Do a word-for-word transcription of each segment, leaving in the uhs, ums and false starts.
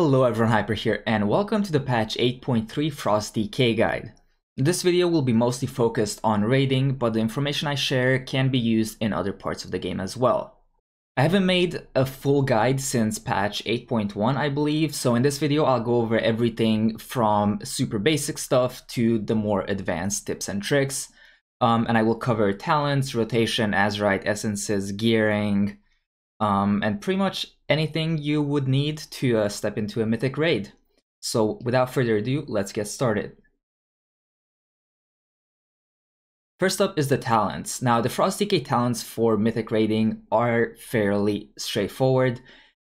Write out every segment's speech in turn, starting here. Hello everyone, Hyper here and welcome to the Patch eight point three Frost D K Guide. This video will be mostly focused on raiding, but the information I share can be used in other parts of the game as well. I haven't made a full guide since Patch eight point one I believe, so in this video I'll go over everything from super basic stuff to the more advanced tips and tricks, um, and I will cover talents, rotation, Azerite essences, gearing, Um, and pretty much anything you would need to uh, step into a mythic raid. So without further ado, let's get started. First up is the talents. Now the Frost D K talents for mythic raiding are fairly straightforward.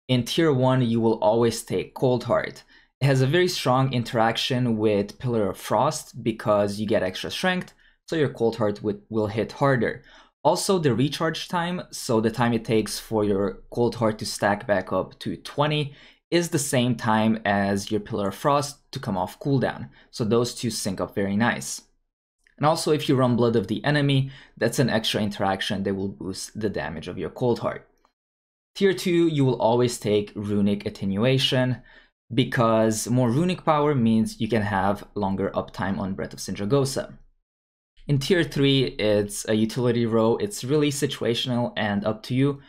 In tier one you will always take Cold Heart. It has a very strong interaction with Pillar of Frost because you get extra strength, so your Cold Heart will hit harder. Also the recharge time, so the time it takes for your Cold Heart to stack back up to twenty, is the same time as your Pillar of Frost to come off cooldown, so those two sync up very nice. And also if you run Blood of the Enemy, that's an extra interaction that will boost the damage of your Cold Heart. Tier two, you will always take Runic Attenuation, because more runic power means you can have longer uptime on Breath of Sindragosa. In tier three, it's a utility row, it's really situational and up to you.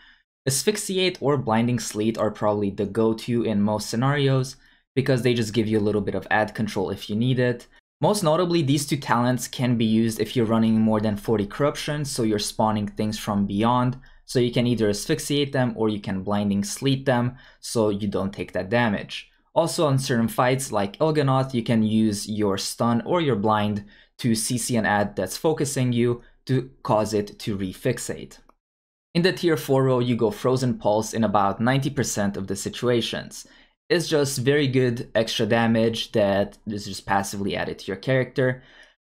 Asphyxiate or Blinding Sleet are probably the go-to in most scenarios, because they just give you a little bit of ad control if you need it. Most notably, these two talents can be used if you're running more than forty corruption, so you're spawning things from beyond, so you can either asphyxiate them or you can Blinding Sleet them, so you don't take that damage. Also on certain fights like Elganoth, you can use your stun or your blind to C C an ad that's focusing you to cause it to refixate. In the tier four row, you go Frozen Pulse in about ninety percent of the situations. It's just very good extra damage that is just passively added to your character.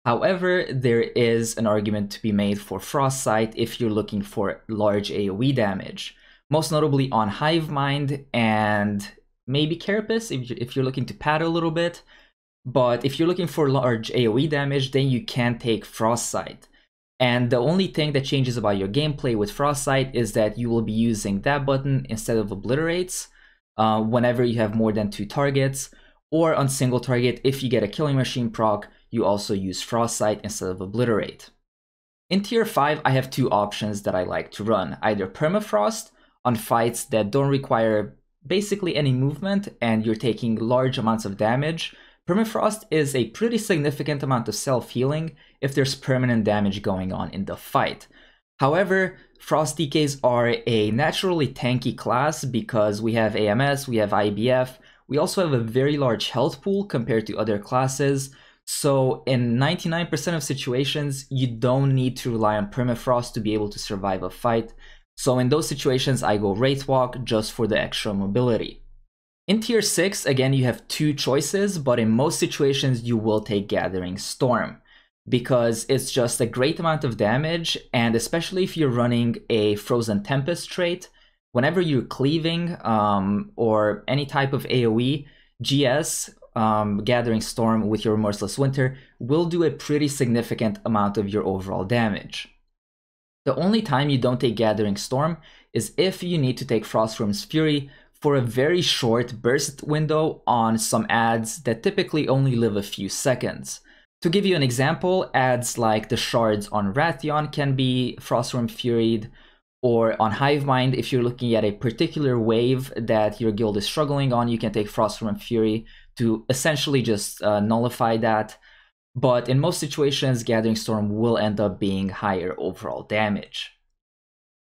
However, there is an argument to be made for Frost Sight if you're looking for large AoE damage, most notably on Hivemind and maybe Carapace if you're looking to pad a little bit. But if you're looking for large AoE damage, then you can take Frost Sight. And the only thing that changes about your gameplay with Frost Sight is that you will be using that button instead of Obliterates uh, whenever you have more than two targets, or on single target if you get a Killing Machine proc, you also use Frost Sight instead of Obliterate. In tier five, I have two options that I like to run, either Permafrost on fights that don't require basically any movement and you're taking large amounts of damage. Permafrost is a pretty significant amount of self-healing if there's permanent damage going on in the fight. However, Frost D Ks are a naturally tanky class because we have A M S, we have I B F, we also have a very large health pool compared to other classes, so in ninety-nine percent of situations you don't need to rely on Permafrost to be able to survive a fight, so in those situations I go Wraithwalk just for the extra mobility. In tier six, again, you have two choices, but in most situations you will take Gathering Storm because it's just a great amount of damage, and especially if you're running a Frozen Tempest trait, whenever you're cleaving um, or any type of AoE, G S, um, Gathering Storm with your Remorseless Winter will do a pretty significant amount of your overall damage. The only time you don't take Gathering Storm is if you need to take Frostwyrm's Fury for a very short burst window on some ads that typically only live a few seconds. To give you an example, ads like the shards on Rathion can be Frostwyrm Furied, or on Hivemind, if you're looking at a particular wave that your guild is struggling on, you can take Frostwyrm Fury to essentially just uh, nullify that. But in most situations, Gathering Storm will end up being higher overall damage.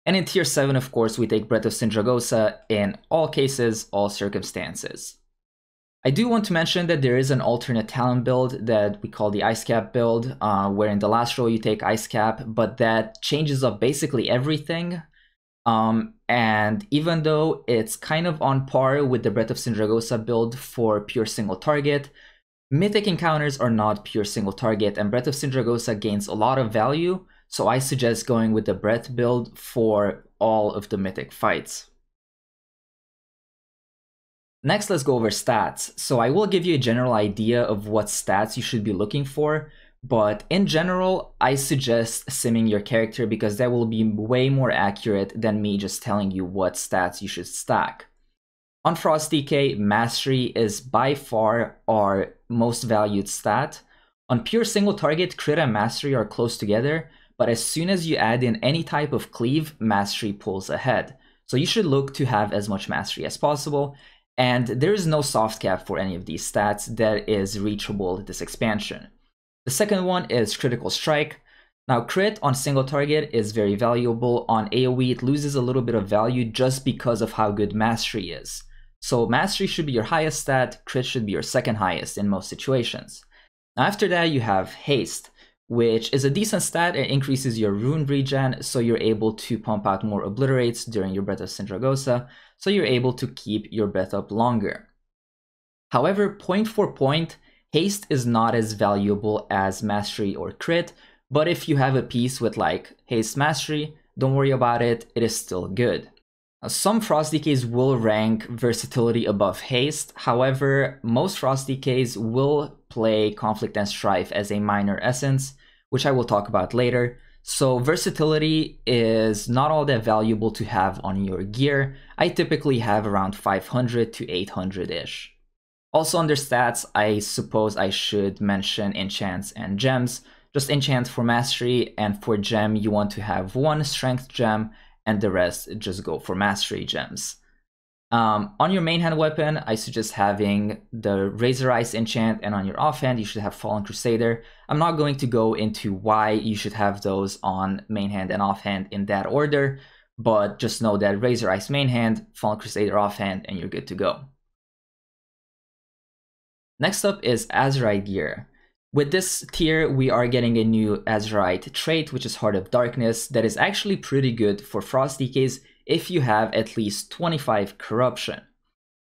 And in tier seven, of course, we take Breath of Sindragosa in all cases, all circumstances. I do want to mention that there is an alternate talent build that we call the Ice Cap build, uh, where in the last row you take Ice Cap, but that changes up basically everything. Um, and even though it's kind of on par with the Breath of Sindragosa build for pure single target, mythic encounters are not pure single target, and Breath of Sindragosa gains a lot of value. So I suggest going with the Breath build for all of the mythic fights. Next, let's go over stats. So I will give you a general idea of what stats you should be looking for, but in general, I suggest simming your character because that will be way more accurate than me just telling you what stats you should stack. On Frost D K, Mastery is by far our most valued stat. On pure single target, Crit and Mastery are close together, but as soon as you add in any type of cleave, Mastery pulls ahead. So you should look to have as much Mastery as possible, and there is no soft cap for any of these stats that is reachable this expansion. The second one is Critical Strike. Now crit on single target is very valuable. On AoE it loses a little bit of value just because of how good Mastery is. So Mastery should be your highest stat, crit should be your second highest in most situations. Now after that you have Haste, which is a decent stat. It increases your rune regen, so you're able to pump out more obliterates during your Breath of Sindragosa, so you're able to keep your breath up longer. However, point for point, Haste is not as valuable as Mastery or Crit, but if you have a piece with like Haste Mastery, don't worry about it, it is still good. Now, some Frost D Ks will rank Versatility above Haste, however, most Frost D Ks will play Conflict and Strife as a minor essence, which I will talk about later. So versatility is not all that valuable to have on your gear. I typically have around five hundred to eight hundred ish. Also under stats, I suppose I should mention enchants and gems. Just enchant for mastery, and for gem you want to have one strength gem and the rest just go for mastery gems. Um, on your main hand weapon, I suggest having the Razor Ice enchant, and on your offhand, you should have Fallen Crusader. I'm not going to go into why you should have those on main hand and offhand in that order, but just know that Razor Ice main hand, Fallen Crusader offhand, and you're good to go. Next up is Azerite gear. With this tier, we are getting a new Azerite trait, which is Heart of Darkness, that is actually pretty good for Frost D Ks if you have at least twenty-five corruption.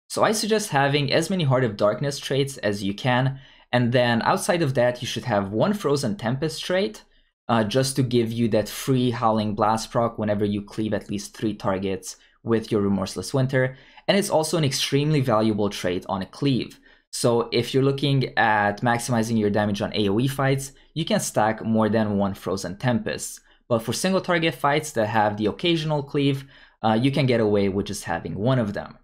So I suggest having as many Heart of Darkness traits as you can, and then outside of that you should have one Frozen Tempest trait, uh, just to give you that free Howling Blast proc whenever you cleave at least three targets with your Remorseless Winter, and it's also an extremely valuable trait on a cleave. So if you're looking at maximizing your damage on AoE fights, you can stack more than one Frozen Tempest. But for single target fights that have the occasional cleave, uh, you can get away with just having one of them.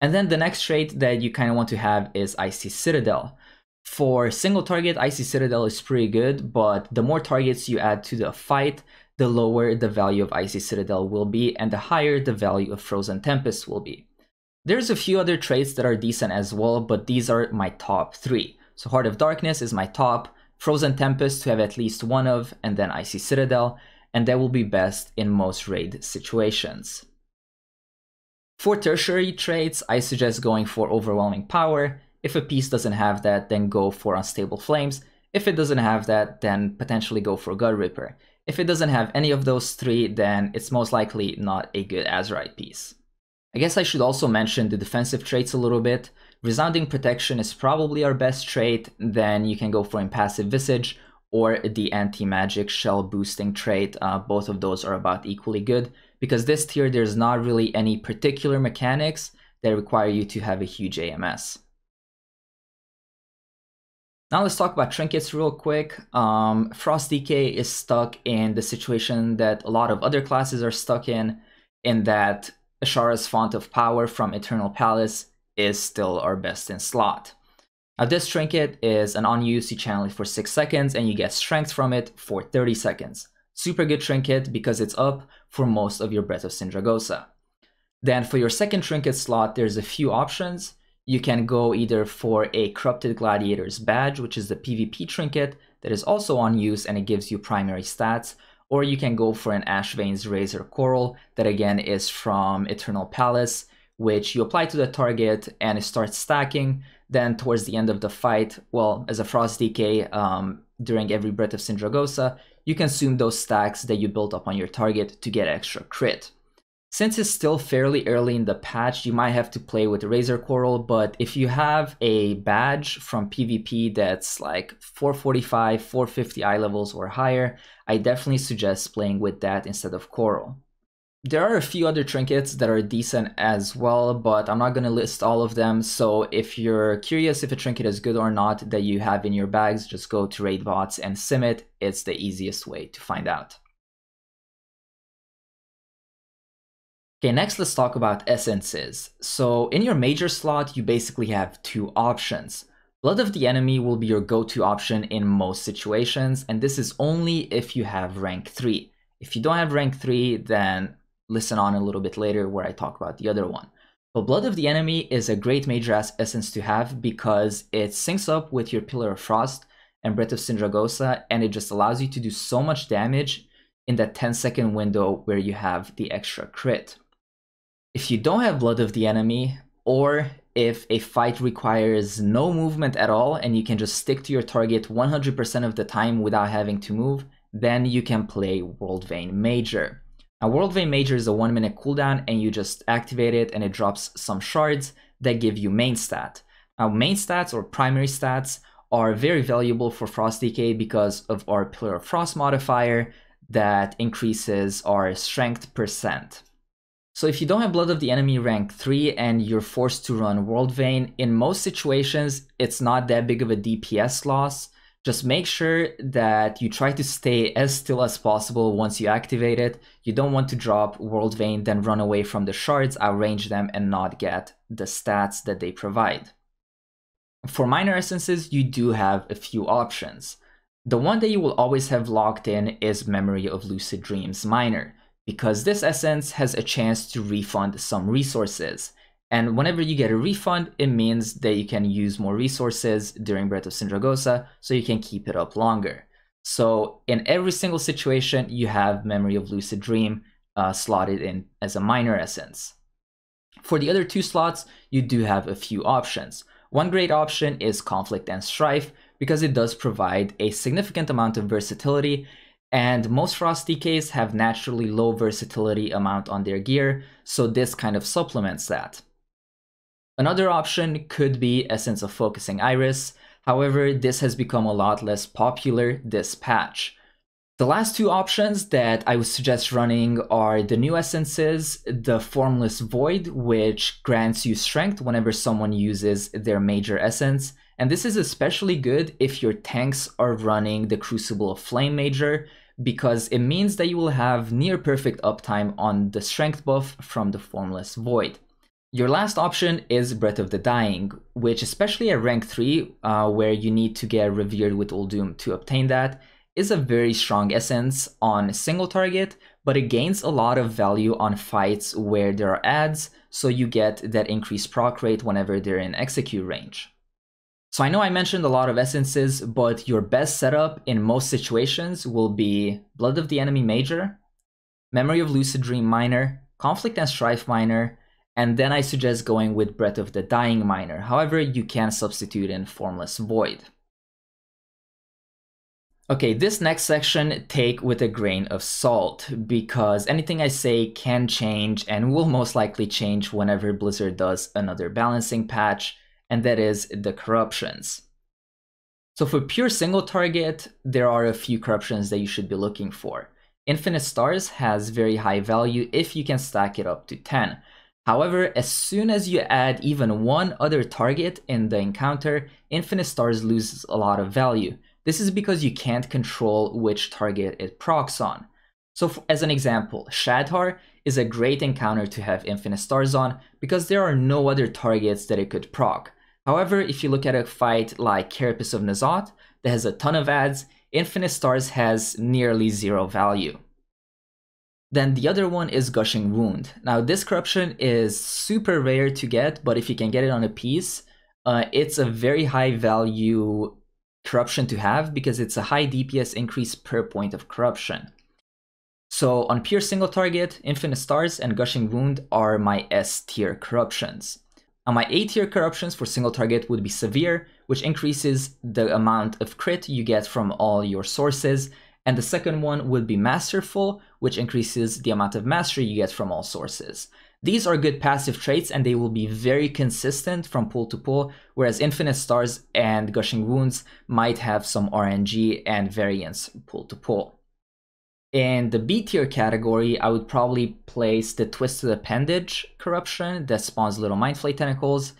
And then the next trait that you kind of want to have is Icy Citadel. For single target, Icy Citadel is pretty good, but the more targets you add to the fight, the lower the value of Icy Citadel will be, and the higher the value of Frozen Tempest will be. There's a few other traits that are decent as well, but these are my top three. So Heart of Darkness is my top, Frozen Tempest to have at least one of, and then Icy Citadel. And that will be best in most raid situations. For tertiary traits, I suggest going for Overwhelming Power. If a piece doesn't have that, then go for Unstable Flames. If it doesn't have that, then potentially go for Gut Ripper. If it doesn't have any of those three, then it's most likely not a good Azerite piece. I guess I should also mention the defensive traits a little bit. Resounding Protection is probably our best trait, then you can go for Impassive Visage, or the anti-magic shell boosting trait. Uh, both of those are about equally good, because this tier there's not really any particular mechanics that require you to have a huge A M S. Now let's talk about trinkets real quick. Um, Frost D K is stuck in the situation that a lot of other classes are stuck in, in that Ashara's Font of Power from Eternal Palace is still our best in slot. Now this trinket is an unused, you channel it for six seconds and you get strength from it for thirty seconds. Super good trinket because it's up for most of your Breath of Sindragosa. Then for your second trinket slot, there's a few options. You can go either for a Corrupted Gladiator's Badge, which is the PvP trinket that is also unused and it gives you primary stats, or you can go for an Ashvane's Razor Coral that again is from Eternal Palace, which you apply to the target and it starts stacking. Then towards the end of the fight, well, as a Frost D K, um, during every Breath of Sindragosa, you consume those stacks that you built up on your target to get extra crit. Since it's still fairly early in the patch, you might have to play with Razor Coral, but if you have a badge from PvP that's like four forty-five, four fifty eye levels or higher, I definitely suggest playing with that instead of Coral. There are a few other trinkets that are decent as well, but I'm not going to list all of them, so if you're curious if a trinket is good or not that you have in your bags, just go to RaidBots and sim it. It's the easiest way to find out. Okay, next let's talk about essences. So in your major slot, you basically have two options. Blood of the Enemy will be your go-to option in most situations, and this is only if you have rank three. If you don't have rank three, then listen on a little bit later where I talk about the other one. But Blood of the Enemy is a great major essence to have because it syncs up with your Pillar of Frost and Breath of Sindragosa, and it just allows you to do so much damage in that ten second window where you have the extra crit. If you don't have Blood of the Enemy, or if a fight requires no movement at all and you can just stick to your target one hundred percent of the time without having to move, then you can play Worldvein Major. Now, Worldvein Major is a one minute cooldown and you just activate it and it drops some shards that give you main stat. Now, main stats or primary stats are very valuable for Frost D K because of our Pillar of Frost modifier that increases our strength percent. So if you don't have Blood of the Enemy rank three and you're forced to run Worldvein, in most situations it's not that big of a D P S loss. Just make sure that you try to stay as still as possible once you activate it. You don't want to drop Worldvein, then run away from the shards, outrange them, and not get the stats that they provide. For minor essences, you do have a few options. The one that you will always have locked in is Memory of Lucid Dreams Minor, because this essence has a chance to refund some resources. And whenever you get a refund, it means that you can use more resources during Breath of Sindragosa, so you can keep it up longer. So in every single situation, you have Memory of Lucid Dream uh, slotted in as a minor essence. For the other two slots, you do have a few options. One great option is Conflict and Strife, because it does provide a significant amount of versatility, and most Frost D Ks have naturally low versatility amount on their gear, so this kind of supplements that. Another option could be Essence of Focusing Iris, however this has become a lot less popular this patch. The last two options that I would suggest running are the new essences, the Formless Void, which grants you strength whenever someone uses their major essence, and this is especially good if your tanks are running the Crucible of Flame Major, because it means that you will have near perfect uptime on the strength buff from the Formless Void. Your last option is Breath of the Dying, which especially at rank three, uh, where you need to get Revered with Uldoom to obtain that, is a very strong essence on a single target, but it gains a lot of value on fights where there are adds, so you get that increased proc rate whenever they're in execute range. So I know I mentioned a lot of essences, but your best setup in most situations will be Blood of the Enemy Major, Memory of Lucid Dream Minor, Conflict and Strife Minor, and then I suggest going with Breath of the Dying Minor. However, you can substitute in Formless Void. Okay, this next section take with a grain of salt, because anything I say can change and will most likely change whenever Blizzard does another balancing patch, and that is the corruptions. So for pure single target, there are a few corruptions that you should be looking for. Infinite Stars has very high value if you can stack it up to ten. However, as soon as you add even one other target in the encounter, Infinite Stars loses a lot of value. This is because you can't control which target it procs on. So for, as an example, Shadhar is a great encounter to have Infinite Stars on because there are no other targets that it could proc. However, if you look at a fight like Carapace of N'Zot that has a ton of adds, Infinite Stars has nearly zero value. Then the other one is Gushing Wound. Now this corruption is super rare to get, but if you can get it on a piece, uh, it's a very high value corruption to have because it's a high D P S increase per point of corruption. So on pure single target, Infinite Stars and Gushing Wound are my S tier corruptions. And my A tier corruptions for single target would be Severe, which increases the amount of crit you get from all your sources. And the second one would be Masterful, which increases the amount of mastery you get from all sources. These are good passive traits and they will be very consistent from pull to pull, whereas Infinite Stars and Gushing Wounds might have some R N G and variance pull to pull. In the B tier category, I would probably place the Twisted Appendage corruption that spawns little Mindflay tentacles,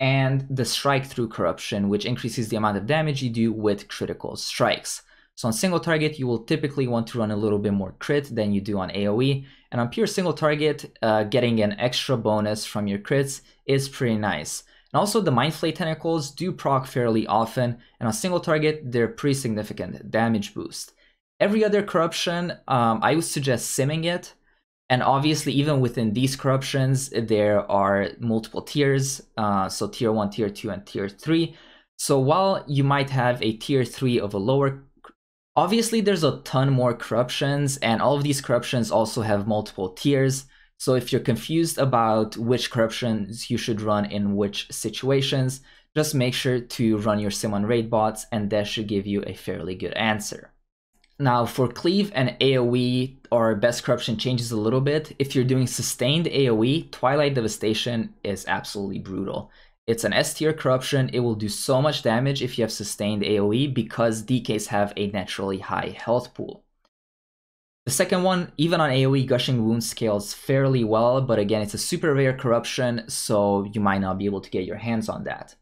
and the Strike Through corruption, which increases the amount of damage you do with critical strikes. So on single target, you will typically want to run a little bit more crit than you do on AoE, And on pure single target, uh, getting an extra bonus from your crits is pretty nice. And also the Mindflay Tentacles do proc fairly often, and on single target, they're pretty significant damage boost. Every other corruption, um, I would suggest simming it. And obviously, even within these corruptions, there are multiple tiers. Uh, so tier one, tier two, and tier three. So while you might have a tier three of a lower, obviously there's a ton more corruptions, and all of these corruptions also have multiple tiers. So if you're confused about which corruptions you should run in which situations, just make sure to run your sim on raid bots, and that should give you a fairly good answer. Now for cleave and AoE, our best corruption changes a little bit. If you're doing sustained AoE, Twilight Devastation is absolutely brutal. It's an S tier corruption. It will do so much damage if you have sustained AoE because D Ks have a naturally high health pool. The second one, even on AoE, Gushing Wound scales fairly well, but again, it's a super rare corruption, so you might not be able to get your hands on that.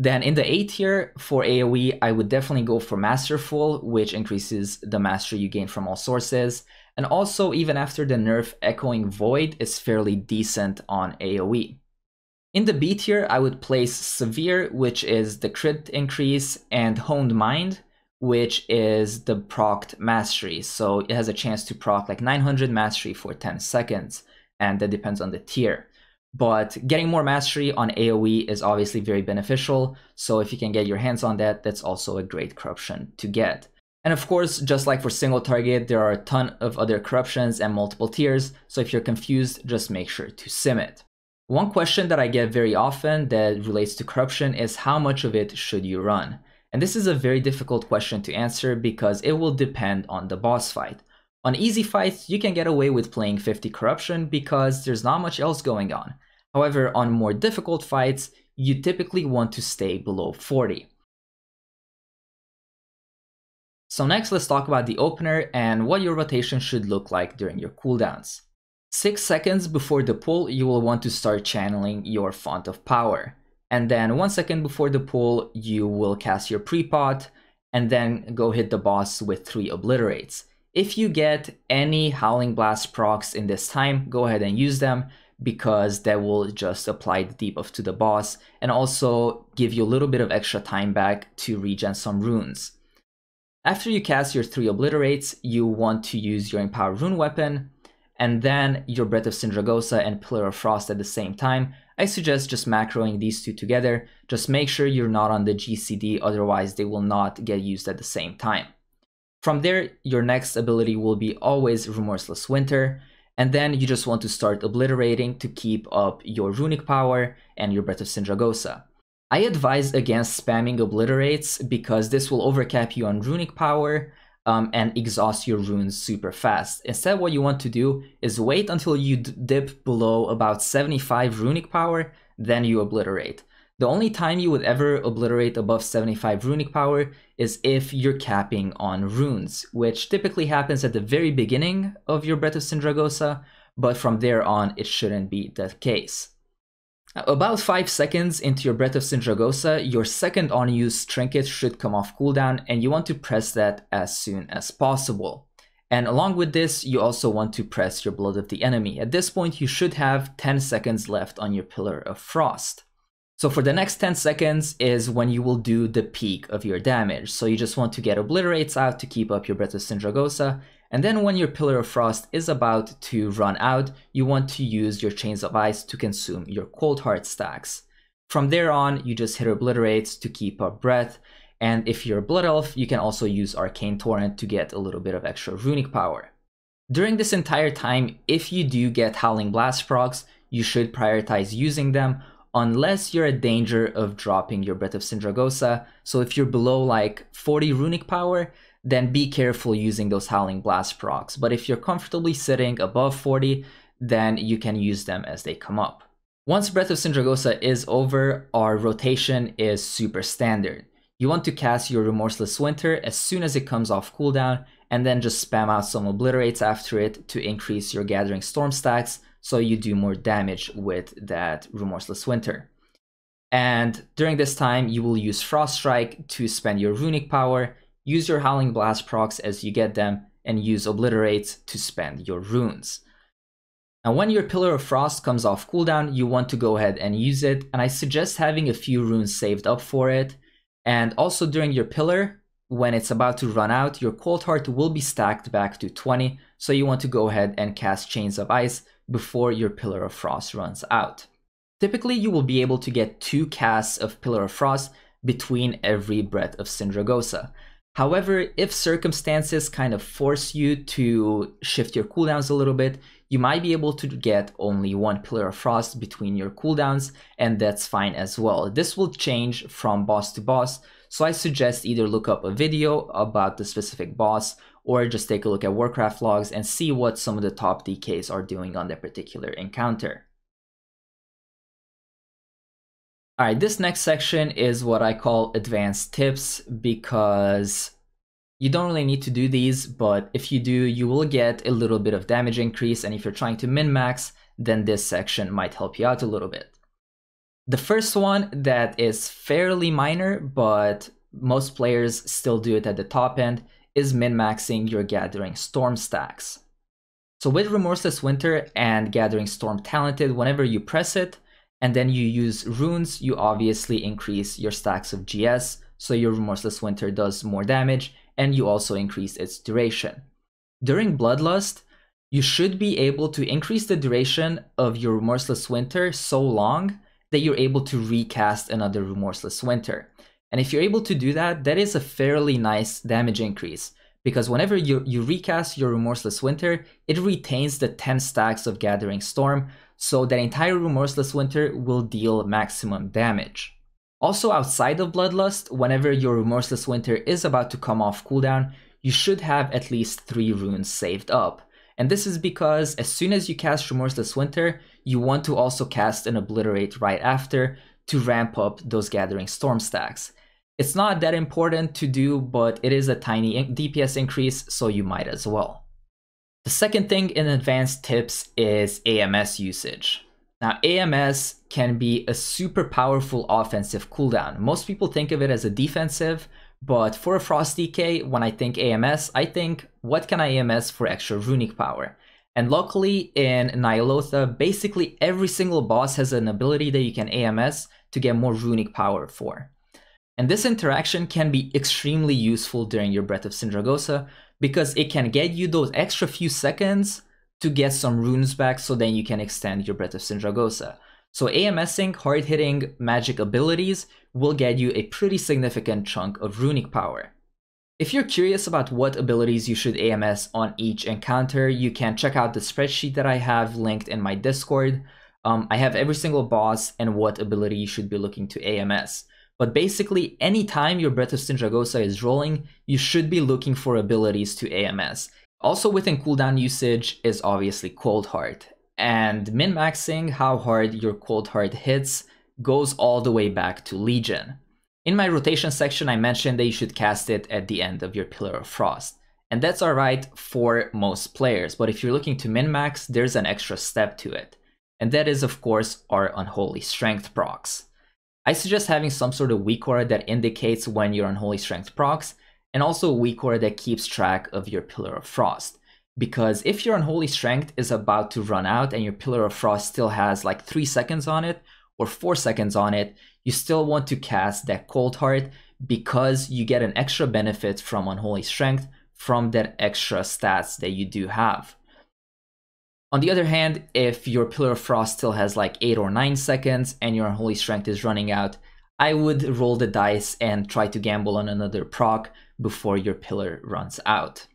Then in the A tier for AoE, I would definitely go for Masterful, which increases the mastery you gain from all sources. And also, even after the nerf, Echoing Void is fairly decent on AoE. In the B tier, I would place Severe, which is the crit increase, and Honed Mind, which is the procced mastery. So it has a chance to proc like nine hundred mastery for ten seconds, and that depends on the tier. But getting more mastery on AoE is obviously very beneficial, so if you can get your hands on that, that's also a great corruption to get. And of course, just like for single target, there are a ton of other corruptions and multiple tiers, so if you're confused, just make sure to sim it. One question that I get very often that relates to corruption is how much of it should you run? And this is a very difficult question to answer because it will depend on the boss fight. On easy fights, you can get away with playing fifty corruption because there's not much else going on. However, on more difficult fights, you typically want to stay below forty. So next, let's talk about the opener and what your rotation should look like during your cooldowns. Six seconds before the pull, you will want to start channeling your Font of Power. And then one second before the pull, you will cast your Prepot and then go hit the boss with three Obliterates. If you get any Howling Blast procs in this time, go ahead and use them because that will just apply the debuff to the boss and also give you a little bit of extra time back to regen some runes. After you cast your three Obliterates, you want to use your Empower Rune Weapon and then your Breath of Sindragosa and Pillar of Frost at the same time. I suggest just macroing these two together. Just make sure you're not on the G C D, otherwise they will not get used at the same time. From there, your next ability will be always Remorseless Winter, and then you just want to start obliterating to keep up your Runic Power and your Breath of Sindragosa. I advise against spamming Obliterates because this will overcap you on Runic Power, Um, and exhaust your runes super fast. Instead, what you want to do is wait until you dip below about seventy-five runic power, then you obliterate. The only time you would ever obliterate above seventy-five runic power is if you're capping on runes, which typically happens at the very beginning of your Breath of Sindragosa, but from there on, it shouldn't be the case. About five seconds into your Breath of Sindragosa, your second unused trinket should come off cooldown and you want to press that as soon as possible. And along with this, you also want to press your Blood of the Enemy. At this point, you should have ten seconds left on your Pillar of Frost. So for the next ten seconds is when you will do the peak of your damage. So you just want to get Obliterates out to keep up your Breath of Sindragosa. And then when your Pillar of Frost is about to run out, you want to use your Chains of Ice to consume your Cold Heart stacks. From there on, you just hit Obliterates to keep up Breath, and if you're a Blood Elf, you can also use Arcane Torrent to get a little bit of extra Runic Power. During this entire time, if you do get Howling Blast procs, you should prioritize using them, unless you're at danger of dropping your Breath of Sindragosa. So if you're below like forty Runic Power, then be careful using those Howling Blast procs. But if you're comfortably sitting above forty, then you can use them as they come up. Once Breath of Sindragosa is over, our rotation is super standard. You want to cast your Remorseless Winter as soon as it comes off cooldown, and then just spam out some Obliterates after it to increase your Gathering Storm stacks so you do more damage with that Remorseless Winter. And during this time, you will use Frost Strike to spend your Runic Power, use your Howling Blast procs as you get them, and use Obliterates to spend your runes. And when your Pillar of Frost comes off cooldown, you want to go ahead and use it, and I suggest having a few runes saved up for it. And also during your Pillar, when it's about to run out, your Cold Heart will be stacked back to twenty, so you want to go ahead and cast Chains of Ice before your Pillar of Frost runs out. Typically, you will be able to get two casts of Pillar of Frost between every Breath of Sindragosa. However, if circumstances kind of force you to shift your cooldowns a little bit, you might be able to get only one Pillar of Frost between your cooldowns, and that's fine as well. This will change from boss to boss, so I suggest either look up a video about the specific boss or just take a look at Warcraft logs and see what some of the top D Ks are doing on that particular encounter. Alright, this next section is what I call advanced tips, because you don't really need to do these, but if you do, you will get a little bit of damage increase, and if you're trying to min-max, then this section might help you out a little bit. The first one that is fairly minor, but most players still do it at the top end, is min-maxing your Gathering Storm stacks. So with Remorseless Winter and Gathering Storm Talented, whenever you press it, and then you use runes, you obviously increase your stacks of G S, so your Remorseless Winter does more damage, and you also increase its duration. During Bloodlust, you should be able to increase the duration of your Remorseless Winter so long that you're able to recast another Remorseless Winter. And if you're able to do that, that is a fairly nice damage increase, because whenever you, you recast your Remorseless Winter, it retains the ten stacks of Gathering Storm, so that entire Remorseless Winter will deal maximum damage. Also, outside of Bloodlust, whenever your Remorseless Winter is about to come off cooldown, you should have at least three runes saved up. And this is because as soon as you cast Remorseless Winter, you want to also cast an Obliterate right after to ramp up those Gathering Storm stacks. It's not that important to do, but it is a tiny D P S increase, so you might as well. The second thing in advanced tips is A M S usage. Now, A M S can be a super powerful offensive cooldown. Most people think of it as a defensive, but for a Frost D K, when I think A M S, I think, what can I A M S for extra runic power? And luckily in Nihilotha, basically every single boss has an ability that you can A M S to get more runic power for. And this interaction can be extremely useful during your Breath of Sindragosa, because it can get you those extra few seconds to get some runes back, so then you can extend your Breath of Sindragosa. So AMSing hard-hitting magic abilities will get you a pretty significant chunk of runic power. If you're curious about what abilities you should A M S on each encounter, you can check out the spreadsheet that I have linked in my Discord. Um, I have every single boss and what ability you should be looking to A M S. But basically, anytime your Breath of Sindragosa is rolling, you should be looking for abilities to A M S. Also within cooldown usage is obviously Cold Heart. And min-maxing how hard your Cold Heart hits goes all the way back to Legion. In my rotation section, I mentioned that you should cast it at the end of your Pillar of Frost. And that's alright for most players, but if you're looking to min-max, there's an extra step to it. And that is, of course, our Unholy Strength procs. I suggest having some sort of weak aura that indicates when your Unholy Strength procs, and also a weak aura that keeps track of your Pillar of Frost. Because if your Unholy Strength is about to run out and your Pillar of Frost still has like three seconds on it, or four seconds on it, you still want to cast that Cold Heart, because you get an extra benefit from Unholy Strength from that extra stats that you do have. On the other hand, if your Pillar of Frost still has like eight or nine seconds and your Unholy Strength is running out, I would roll the dice and try to gamble on another proc before your Pillar runs out.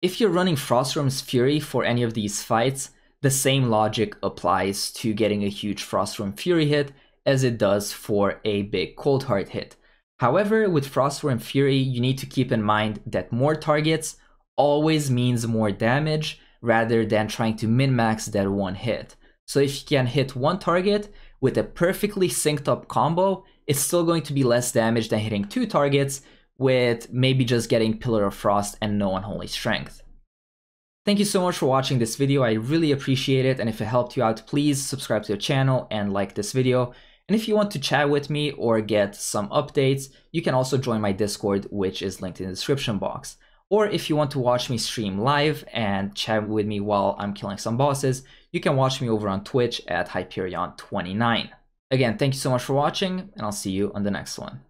If you're running Frostwyrm's Fury for any of these fights, the same logic applies to getting a huge Frostwyrm Fury hit as it does for a big Cold Heart hit. However, with Frostwyrm Fury, you need to keep in mind that more targets always means more damage, rather than trying to min-max that one hit. So if you can hit one target with a perfectly synced up combo, it's still going to be less damage than hitting two targets with maybe just getting Pillar of Frost and no Unholy Strength. Thank you so much for watching this video, I really appreciate it, and if it helped you out, please subscribe to the channel and like this video. And if you want to chat with me or get some updates, you can also join my Discord, which is linked in the description box. Or if you want to watch me stream live and chat with me while I'm killing some bosses, you can watch me over on Twitch at Hyperion twenty-nine. Again, thank you so much for watching, and I'll see you on the next one.